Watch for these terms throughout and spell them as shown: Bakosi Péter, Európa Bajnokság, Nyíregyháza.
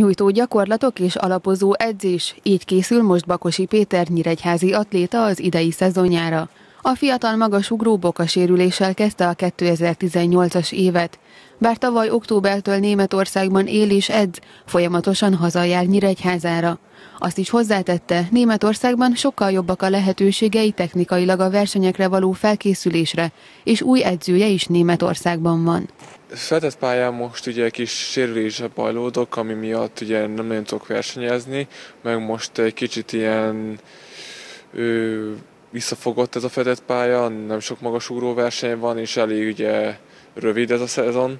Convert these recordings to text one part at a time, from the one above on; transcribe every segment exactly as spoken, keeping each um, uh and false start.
nyújtó gyakorlatok és alapozó edzés, így készül most Bakosi Péter nyíregyházi atléta az idei szezonjára. A fiatal magasugró bokasérüléssel kezdte a kétezer-tizennyolcas évet. Bár tavaly októbertől Németországban él és edz, folyamatosan hazajár Nyíregyházára. Azt is hozzátette, Németországban sokkal jobbak a lehetőségei technikailag a versenyekre való felkészülésre, és új edzője is Németországban van. Feltett pályán most ugye kis sérülésre bajlódok, ami miatt ugye nem nagyon tudok versenyezni, meg most egy kicsit ilyen... Ö, visszafogott ez a fedett pálya, nem sok magasugró verseny van, és elég ugye rövid ez a szezon.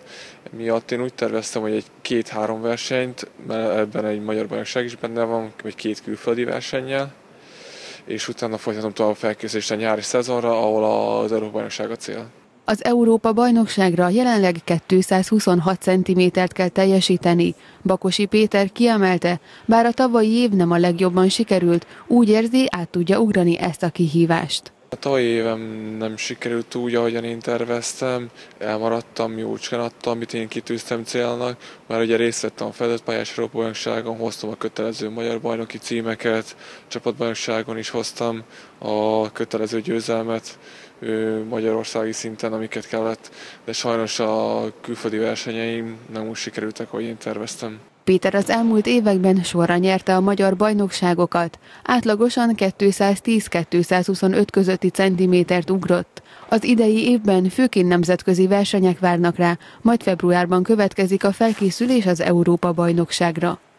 Miatt én úgy terveztem, hogy egy két-három versenyt, mert ebben egy magyar bajnokság is benne van, vagy két külföldi versennyel, és utána folytatom tovább felkészülést a nyári szezonra, ahol az Európa Bajnokság a cél. Az Európa Bajnokságra jelenleg kétszázhuszonhat centimétert kell teljesíteni. Bakosi Péter kiemelte, bár a tavalyi év nem a legjobban sikerült, úgy érzi, át tudja ugrani ezt a kihívást. A tavalyi évem nem sikerült úgy, ahogyan én terveztem, elmaradtam, jócskán adtam, amit én kitűztem célnak, mert ugye részt vettem a fedett pályás Európa Bajnokságon, hoztam a kötelező magyar bajnoki címeket, csapatbajnokságon is hoztam a kötelező győzelmet magyarországi szinten, amiket kellett, de sajnos a külföldi versenyeim nem úgy sikerültek, ahogy én terveztem. Péter az elmúlt években sorra nyerte a magyar bajnokságokat, átlagosan kétszáztíz-kétszázhuszonöt közötti centimétert ugrott. Az idei évben főként nemzetközi versenyek várnak rá, majd februárban következik a felkészülés az Európa-bajnokságra.